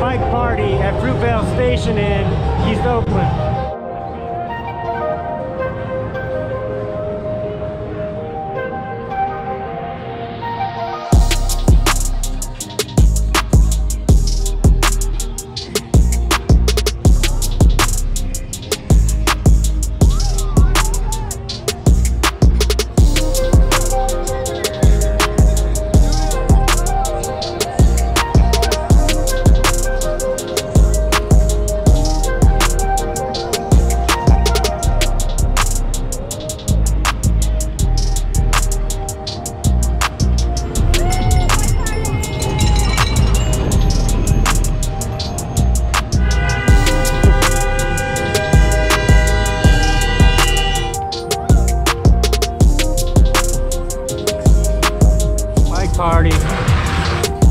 Bike Party at Fruitvale Station in East Oakland. Party.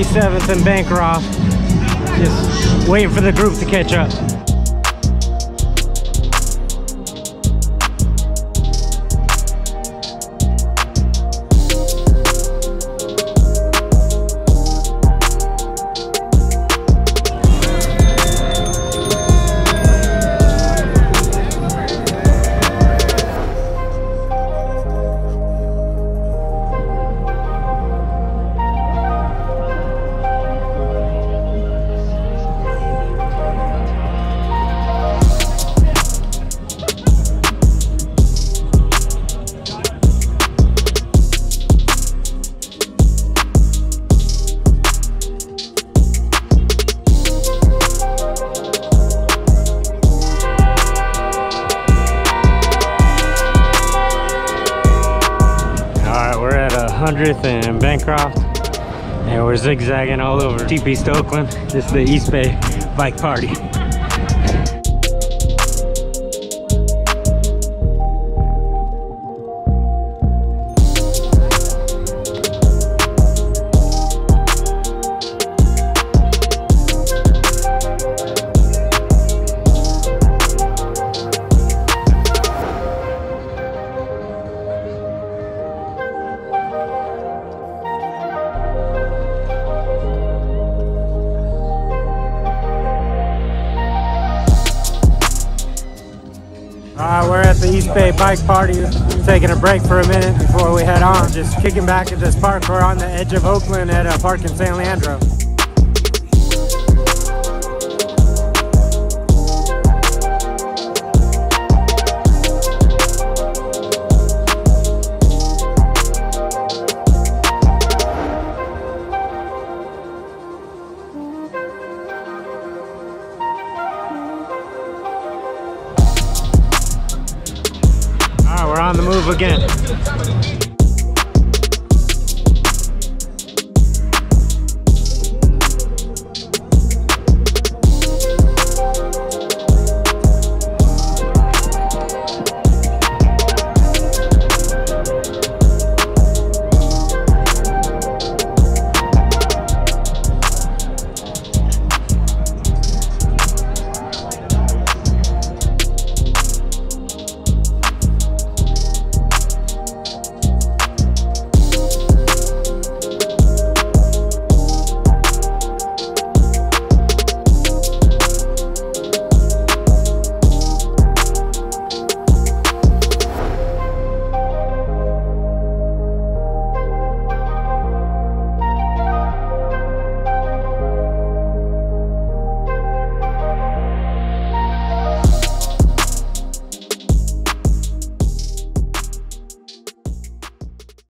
We're at 77th and Bancroft, just waiting for the group to catch up. And Bancroft, and we're zigzagging all over TP Stokeland. This is the East Bay Bike Party. We're at the East Bay Bike Party, taking a break for a minute before we head on. Just kicking back at this park. We're on the edge of Oakland at a park in San Leandro. on the move again.